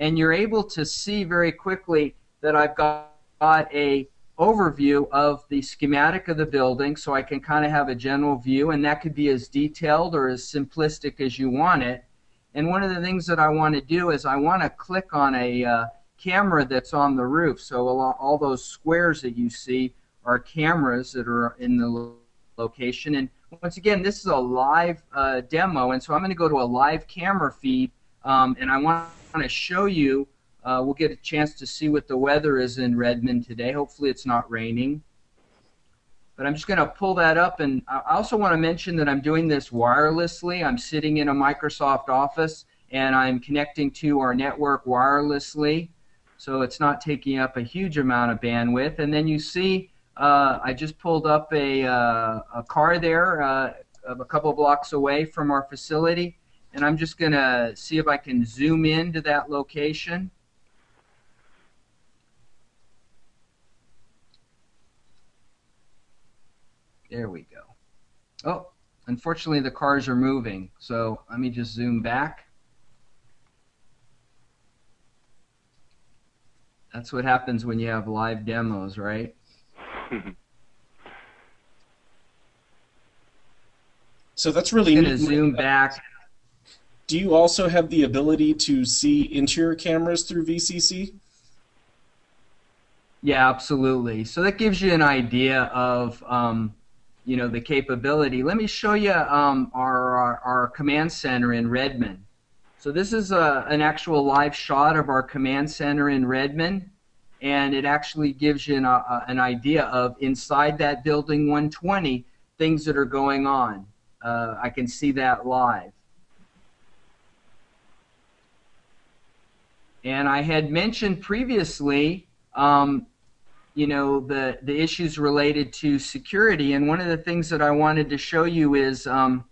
And you're able to see very quickly that I've got a overview of the schematic of the building, so I can kind of have a general view, and that could be as detailed or as simplistic as you want it. And one of the things that I want to do is I want to click on a uh, camera that's on the roof. So all those squares that you see are cameras that are in the location. And once again, this is a live uh, demo, and so I'm going to go to a live camera feed, um, and I want to show you, uh, we'll get a chance to see what the weather is in Redmond today. Hopefully it's not raining. But I'm just going to pull that up, and I also want to mention that I'm doing this wirelessly. I'm sitting in a Microsoft office, and I'm connecting to our network wirelessly, so it's not taking up a huge amount of bandwidth. And then you see uh, I just pulled up a, uh, a car there uh, a couple blocks away from our facility. And I'm just going to see if I can zoom in to that location. There we go. Oh, unfortunately the cars are moving, so let me just zoom back. That's what happens when you have live demos, right? So that's really neat. I'm going to zoom back. Do you also have the ability to see into your cameras through V C C? Yeah, absolutely. So that gives you an idea of, um, you know, the capability. Let me show you um, our, our, our command center in Redmond. So this is a, an actual live shot of our command center in Redmond, and it actually gives you an, uh, an idea of inside that Building one twenty things that are going on. Uh, I can see that live. And I had mentioned previously, um, you know, the, the issues related to security, and one of the things that I wanted to show you is um,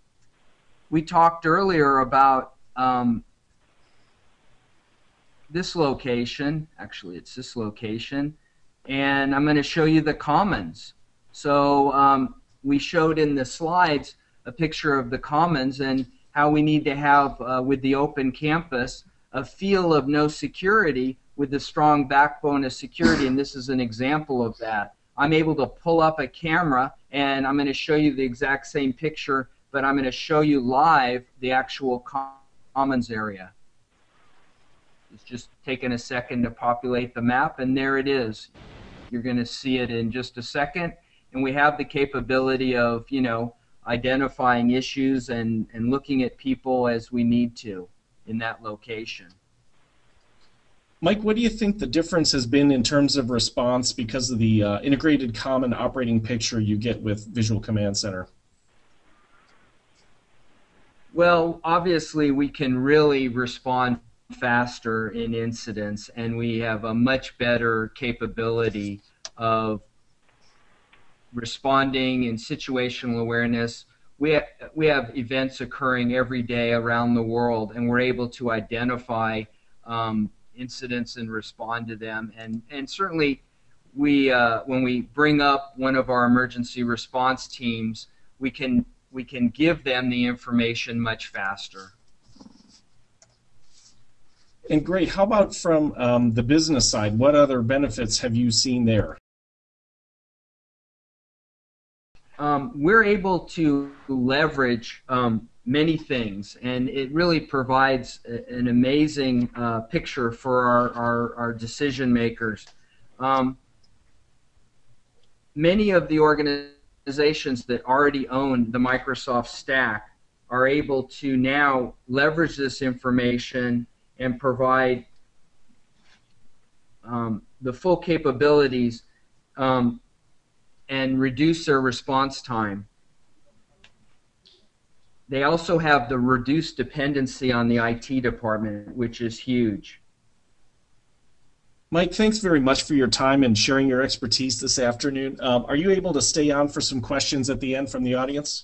we talked earlier about um, this location, actually it's this location, and I'm going to show you the commons. So um, we showed in the slides a picture of the commons and how we need to have, uh, with the open campus, a feel of no security with the strong backbone of security, and this is an example of that. I'm able to pull up a camera, and I'm going to show you the exact same picture, but I'm going to show you live the actual commons area. It's just taking a second to populate the map, and there it is. You're going to see it in just a second, and we have the capability of, you know, identifying issues and, and looking at people as we need to in that location. Mike, what do you think the difference has been in terms of response because of the uh, integrated common operating picture you get with Visual Command Center? Well, obviously we can really respond faster in incidents, and we have a much better capability of responding in situational awareness. We ha we have events occurring every day around the world, and we're able to identify um, incidents and respond to them. And, and certainly, we uh, when we bring up one of our emergency response teams, we can we can give them the information much faster. And great. How about from um, the business side? What other benefits have you seen there? Um, we're able to leverage um, many things, and it really provides a, an amazing uh, picture for our, our, our decision makers. Um, many of the organizations that already own the Microsoft stack are able to now leverage this information and provide um, the full capabilities um, and reduce their response time. They also have the reduced dependency on the I T department, which is huge. Mike, thanks very much for your time and sharing your expertise this afternoon. Um, are you able to stay on for some questions at the end from the audience?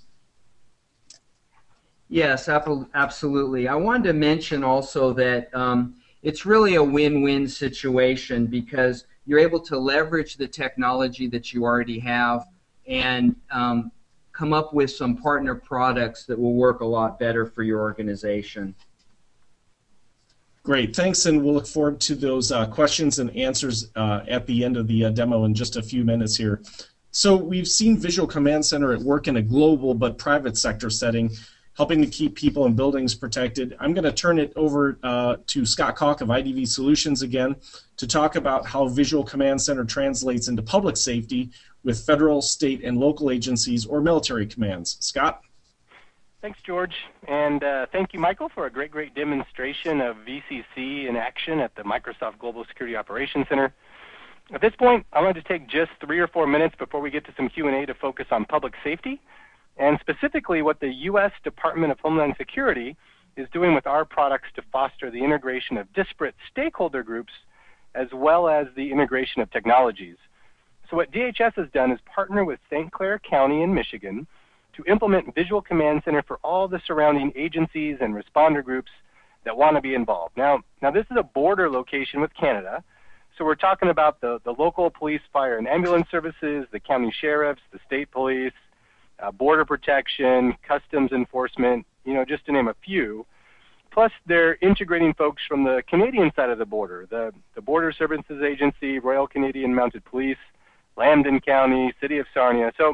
Yes, absolutely. I wanted to mention also that um, it's really a win-win situation, because you're able to leverage the technology that you already have and um, come up with some partner products that will work a lot better for your organization. Great, thanks, and we'll look forward to those uh, questions and answers uh, at the end of the uh, demo in just a few minutes here. So we've seen Visual Command Center at work in a global but private sector setting, helping to keep people and buildings protected. I'm going to turn it over uh, to Scott Koch of I D V Solutions again to talk about how Visual Command Center translates into public safety with federal, state, and local agencies or military commands. Scott? Thanks, George, and uh, thank you, Michael, for a great, great demonstration of V C C in action at the Microsoft Global Security Operations Center. At this point, I wanted to take just three or four minutes before we get to some Q and A to focus on public safety, and specifically what the U S Department of Homeland Security is doing with our products to foster the integration of disparate stakeholder groups as well as the integration of technologies. So what D H S has done is partner with Saint Clair County in Michigan to implement Visual Command Center for all the surrounding agencies and responder groups that want to be involved. Now, now this is a border location with Canada, so we're talking about the, the local police, fire, and ambulance services, the county sheriffs, the state police, Uh, border protection, customs enforcement, you know, just to name a few. Plus, they're integrating folks from the Canadian side of the border, the, the Border Services Agency, Royal Canadian Mounted Police, Landon County, City of Sarnia. So,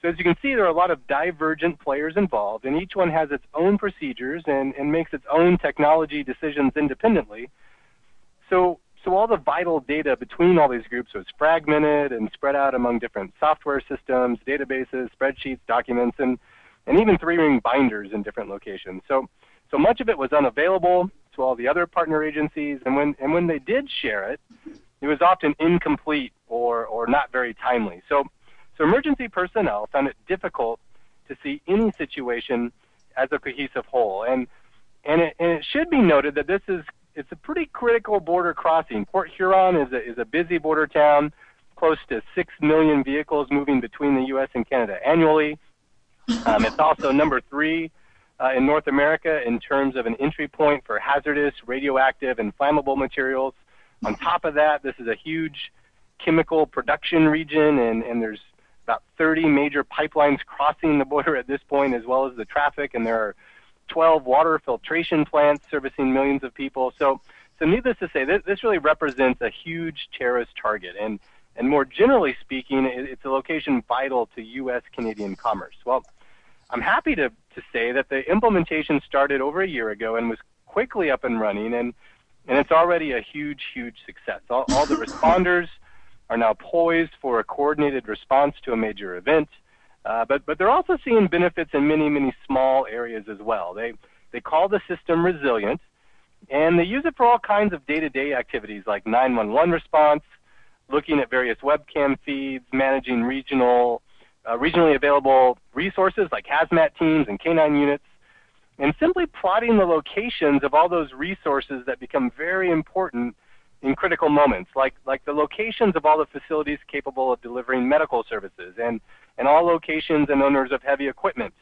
so as you can see, there are a lot of divergent players involved, and each one has its own procedures and, and makes its own technology decisions independently. So, so all the vital data between all these groups was fragmented and spread out among different software systems, databases, spreadsheets, documents, and, and even three-ring binders in different locations. So, so much of it was unavailable to all the other partner agencies, and when, and when they did share it, it was often incomplete or, or not very timely. So, so emergency personnel found it difficult to see any situation as a cohesive whole. And, and, it, and it should be noted that this is It's a pretty critical border crossing. Port Huron is a, is a busy border town, close to six million vehicles moving between the U S and Canada annually. Um, it's also number three uh, in North America in terms of an entry point for hazardous, radioactive, and flammable materials. On top of that, this is a huge chemical production region, and, and there's about thirty major pipelines crossing the border at this point, as well as the traffic, and there are twelve water filtration plants servicing millions of people. So, so needless to say, this, this really represents a huge terrorist target, and, And more generally speaking, it's a location vital to U S Canadian commerce. Well, I'm happy to, to say that the implementation started over a year ago and was quickly up and running, and, and it's already a huge, huge success. All, all the responders are now poised for a coordinated response to a major event, uh, but, but they're also seeing benefits in many, many small areas as well. They, they call the system resilient, and they use it for all kinds of day-to-day activities like nine one one response, looking at various webcam feeds, managing regional, uh, regionally available resources like hazmat teams and canine units, and simply plotting the locations of all those resources that become very important in critical moments, like, like the locations of all the facilities capable of delivering medical services, and, and all locations and owners of heavy equipment,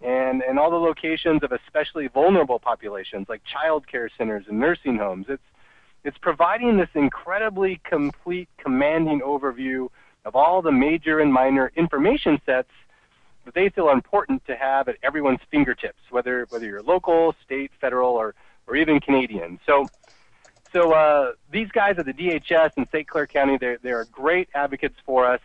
and, and all the locations of especially vulnerable populations like child care centers and nursing homes. It's, It's providing this incredibly complete commanding overview of all the major and minor information sets that they feel are important to have at everyone's fingertips, whether whether you're local, state, federal, or, or even Canadian. So so uh, these guys at the D H S in Saint Clair County, they're, they're great advocates for us.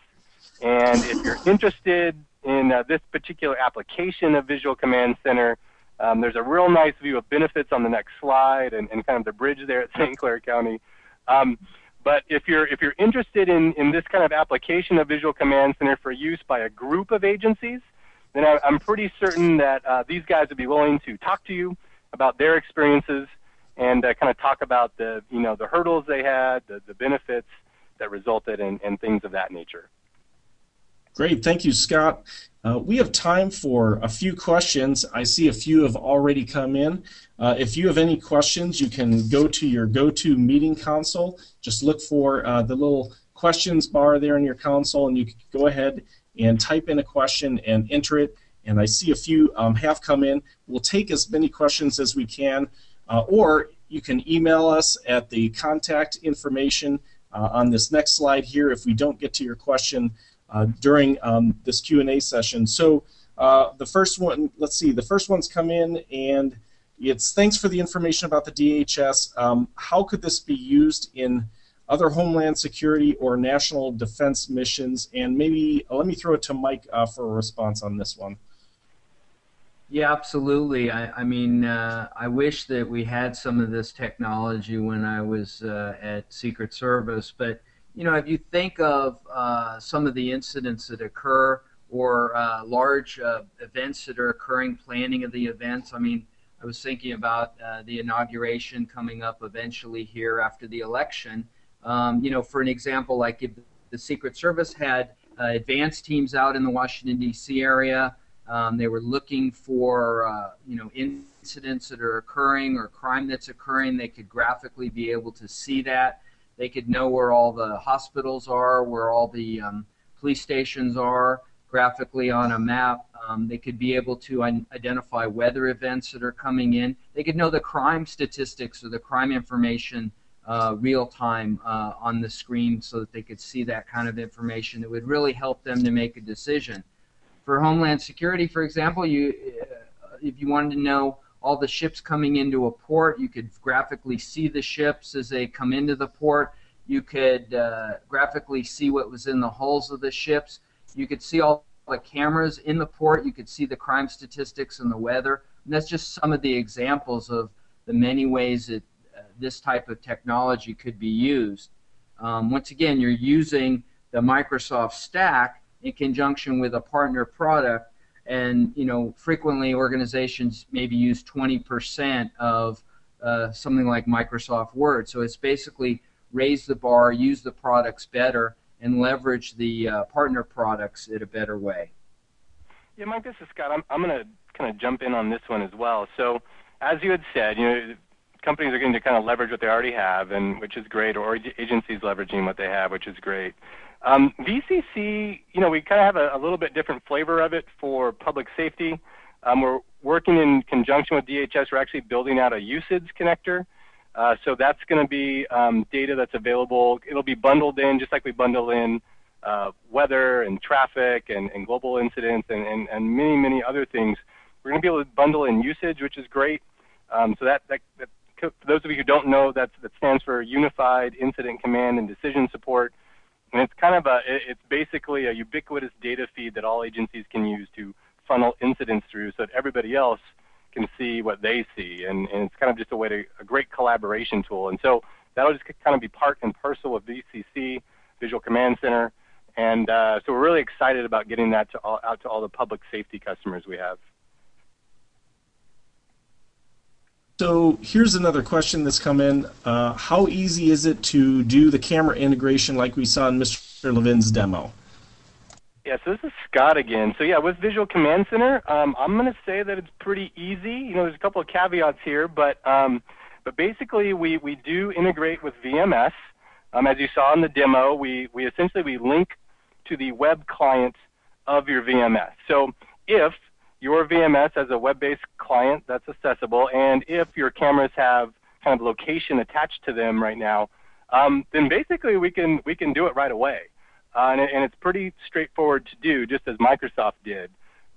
And if you're interested in uh, this particular application of Visual Command Center, Um, there's a real nice view of benefits on the next slide, and, and kind of the bridge there at Saint Clair County. Um, but if you're if you're interested in, in this kind of application of Visual Command Center for use by a group of agencies, then I, I'm pretty certain that uh, these guys would be willing to talk to you about their experiences and uh, kind of talk about the you know the hurdles they had, the, the benefits that resulted, and, and things of that nature. Great, thank you, Scott. Uh, we have time for a few questions. I see a few have already come in. Uh, if you have any questions, you can go to your go-to meeting console. Just look for uh, the little questions bar there in your console, and you can go ahead and type in a question and enter it. And I see a few um, have come in. We'll take as many questions as we can, uh, or you can email us at the contact information uh, on this next slide here if we don't get to your question Uh, during um, this Q and A session. So uh, the first one, let's see, the first one's come in, and it's thanks for the information about the D H S. Um, how could this be used in other Homeland Security or national defense missions? And maybe uh, let me throw it to Mike uh, for a response on this one. Yeah, absolutely. I, I mean, uh, I wish that we had some of this technology when I was uh, at Secret Service, but you know, if you think of uh, some of the incidents that occur, or uh, large uh, events that are occurring, planning of the events. I mean, I was thinking about uh, the inauguration coming up eventually here after the election. Um, you know, for an example, like if the Secret Service had uh, advanced teams out in the Washington, D C area, um, they were looking for, uh, you know, incidents that are occurring or crime that's occurring, they could graphically be able to see that. They could know where all the hospitals are, where all the um, police stations are, graphically on a map. Um, they could be able to identify weather events that are coming in. They could know the crime statistics or the crime information uh, real time uh, on the screen so that they could see that kind of information. It would really help them to make a decision. For Homeland Security, for example, you, uh, if you wanted to know all the ships coming into a port, you could graphically see the ships as they come into the port. You could uh, graphically see what was in the hulls of the ships. You could see all the cameras in the port. You could see the crime statistics and the weather. And that's just some of the examples of the many ways that uh, this type of technology could be used. Um, once again, you're using the Microsoft stack in conjunction with a partner product. And you know, frequently organizations maybe use twenty percent of uh, something like Microsoft Word. So it's basically raise the bar, use the products better, and leverage the uh, partner products in a better way. Yeah, Mike, this is Scott. I'm, I'm going to kind of jump in on this one as well. So as you had said, you know, companies are going to kind of leverage what they already have, and which is great, or agencies leveraging what they have, which is great. Um, V C C, you know, we kind of have a, a little bit different flavor of it for public safety. Um, we're working in conjunction with D H S. We're actually building out a U S I D S connector. Uh, so that's going to be um, data that's available. It'll be bundled in, just like we bundle in uh, weather and traffic and, and global incidents and, and, and many, many other things. We're going to be able to bundle in usage, which is great. Um, so that, that, that, for those of you who don't know, that's, that stands for Unified Incident Command and Decision Support. And it's kind of a, it's basically a ubiquitous data feed that all agencies can use to funnel incidents through so that everybody else can see what they see. And, and it's kind of just a way to, a great collaboration tool. And so that'll just kind of be part and parcel of V C C, Visual Command Center. And uh, so we're really excited about getting that to all, out to all the public safety customers we have. So here's another question that's come in. Uh, how easy is it to do the camera integration like we saw in Mister Levin's demo? Yeah, so this is Scott again. So yeah, with Visual Command Center, um, I'm going to say that it's pretty easy. You know, there's a couple of caveats here, but um, but basically we, we do integrate with V M S. Um, as you saw in the demo, we, we essentially we link to the web client of your V M S. So if your V M S has a web-based client that's accessible, and if your cameras have kind of location attached to them right now, um, then basically we can we can do it right away, uh, and, it, and it's pretty straightforward to do, just as Microsoft did.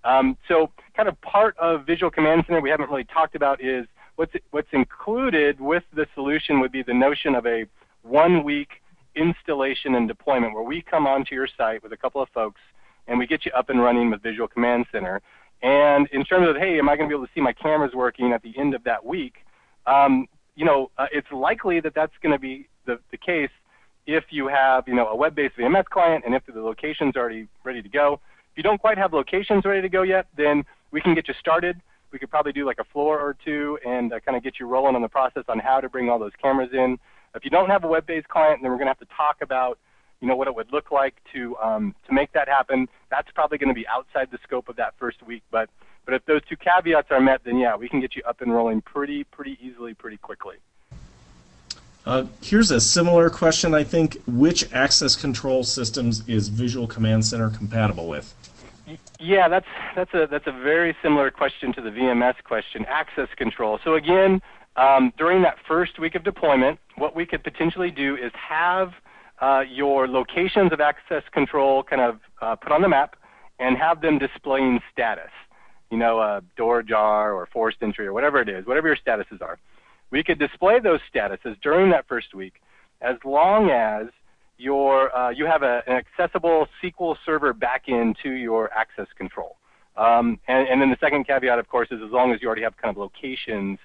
Um, so, kind of part of Visual Command Center we haven't really talked about is what's what's included with the solution would be the notion of a one-week installation and deployment, where we come onto your site with a couple of folks and we get you up and running with Visual Command Center. And in terms of, hey, am I going to be able to see my cameras working at the end of that week? Um, you know, uh, it's likely that that's going to be the, the case if you have, you know, a web-based V M S client and if the location's already ready to go. If you don't quite have locations ready to go yet, then we can get you started. We could probably do like a floor or two and uh, kind of get you rolling on the process on how to bring all those cameras in. If you don't have a web-based client, then we're going to have to talk about, you know, what it would look like to um, to make that happen. That's probably going to be outside the scope of that first week, but but if those two caveats are met, then yeah, we can get you up and rolling pretty pretty easily, pretty quickly. Uh, here's a similar question, I think. Which access control systems is Visual Command Center compatible with? Yeah, that's that's a that's a very similar question to the V M S question. Access control. So again, um, during that first week of deployment, what we could potentially do is have Uh, your locations of access control kind of uh, put on the map and have them displaying status, you know, a door ajar or forced entry or whatever it is, whatever your statuses are. We could display those statuses during that first week as long as your, uh, you have a, an accessible S Q L Server backend to your access control. Um, and, and then the second caveat, of course, is as long as you already have kind of locations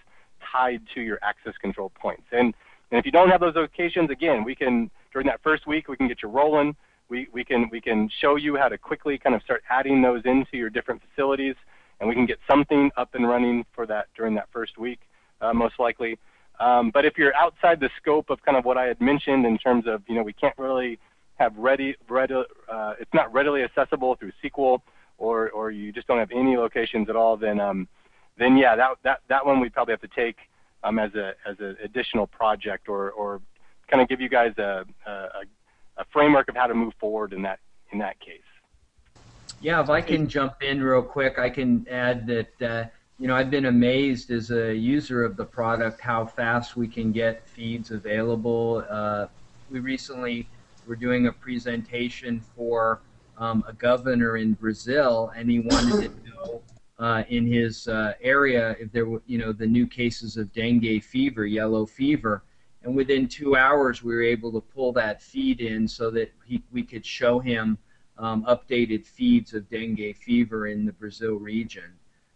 tied to your access control points. And, and if you don't have those locations, again, we can, during that first week, we can get you rolling. We, we, can, we can show you how to quickly kind of start adding those into your different facilities, and we can get something up and running for that during that first week, uh, most likely. Um, but if you're outside the scope of kind of what I had mentioned in terms of, you know, we can't really have ready, ready uh, it's not readily accessible through S Q L, or, or you just don't have any locations at all, then, um, then yeah, that, that, that one we'd probably have to take Um, as a as an additional project, or or kind of give you guys a, a a framework of how to move forward in that in that case. Yeah, if I can jump in real quick, I can add that uh, you know, I've been amazed as a user of the product how fast we can get feeds available. Uh, we recently were doing a presentation for um, a governor in Brazil, and he wanted to know, Uh, in his uh, area, if there were, you know, the new cases of dengue fever, yellow fever, and within two hours we were able to pull that feed in so that he, we could show him um, updated feeds of dengue fever in the Brazil region.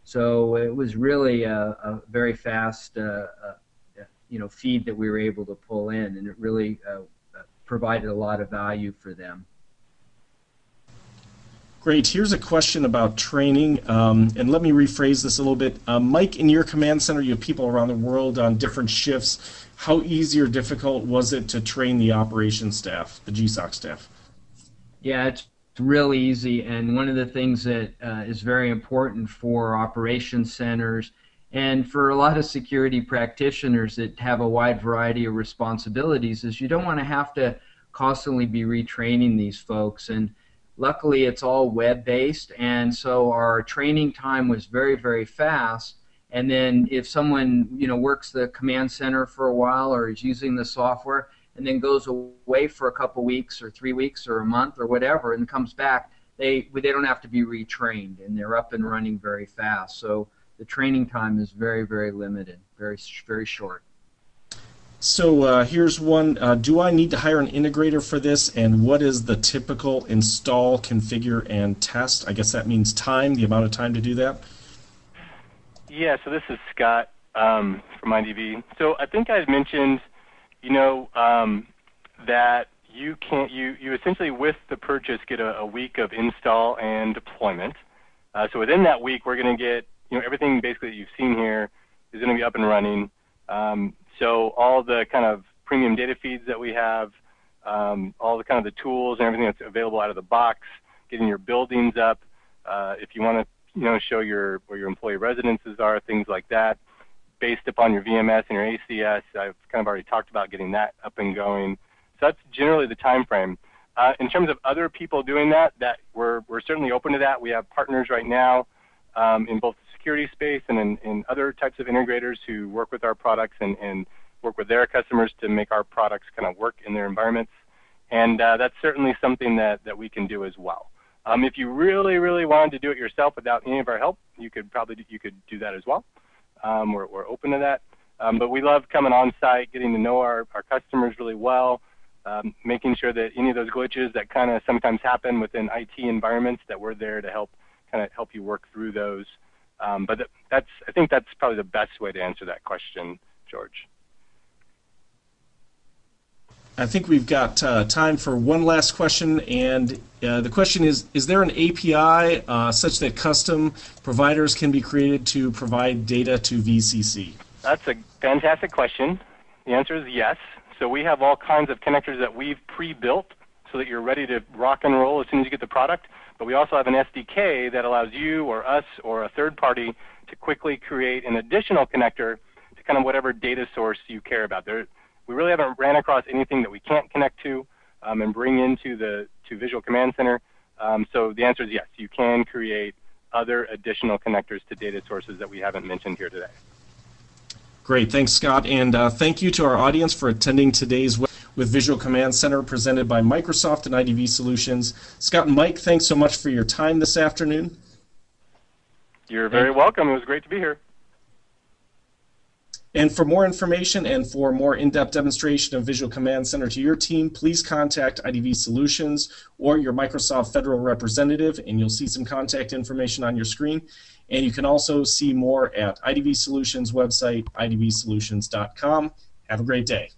So it was really a, a very fast, uh, uh, you know, feed that we were able to pull in, and it really uh, provided a lot of value for them. Great. Here's a question about training, um, and let me rephrase this a little bit. Uh, Mike, in your command center, you have people around the world on different shifts. How easy or difficult was it to train the operations staff, the G S O C staff? Yeah, it's really easy, and one of the things that uh, is very important for operations centers and for a lot of security practitioners that have a wide variety of responsibilities is you don't want to have to constantly be retraining these folks. And luckily, it's all web-based, and so our training time was very, very fast. And then if someone, you know, works the command center for a while or is using the software and then goes away for a couple weeks or three weeks or a month or whatever and comes back, they, they don't have to be retrained, and they're up and running very fast. So the training time is very, very limited, very, very short. So uh, here's one. Uh, do I need to hire an integrator for this, and what is the typical install, configure, and test? I guess that means time, the amount of time to do that. Yeah, so this is Scott um, from I D V. So I think I had mentioned, you know, um, that you can't, you, you essentially with the purchase get a, a week of install and deployment. Uh, so within that week, we're going to get, you know, everything basically that you've seen here is going to be up and running. Um, so all the kind of premium data feeds that we have, um, all the kind of the tools and everything that's available out of the box, getting your buildings up, uh, if you want to, you know, show your where your employee residences are, things like that, based upon your V M S and your A C S. I've kind of already talked about getting that up and going. So that's generally the time frame. Uh, in terms of other people doing that, that we're, we're certainly open to that. We have partners right now um, in both the security space and in, in other types of integrators who work with our products and, and work with their customers to make our products kind of work in their environments. And uh, that's certainly something that, that we can do as well. Um, if you really, really wanted to do it yourself without any of our help, you could probably do, you could do that as well. Um, we're, we're open to that. Um, but we love coming on site, getting to know our, our customers really well, um, making sure that any of those glitches that kind of sometimes happen within I T environments, that we're there to help kind of help you work through those. Um, but th that's I think that's probably the best way to answer that question, George. I think we've got uh, time for one last question, and uh, the question is, is there an A P I uh, such that custom providers can be created to provide data to V C C? That's a fantastic question. The answer is yes. So we have all kinds of connectors that we've pre-built so that you're ready to rock and roll as soon as you get the product, but we also have an S D K that allows you or us or a third party to quickly create an additional connector to kind of whatever data source you care about. There, we really haven't ran across anything that we can't connect to um, and bring into the to Visual Command Center. Um, so the answer is yes, you can create other additional connectors to data sources that we haven't mentioned here today. Great, thanks Scott, and uh, thank you to our audience for attending today's webinar with Visual Command Center presented by Microsoft and I D V Solutions. Scott and Mike, thanks so much for your time this afternoon. You're very welcome, it was great to be here. And for more information and for more in-depth demonstration of Visual Command Center to your team, please contact I D V Solutions or your Microsoft Federal Representative, and you'll see some contact information on your screen. And you can also see more at I D V Solutions website, I D V solutions dot com. Have a great day.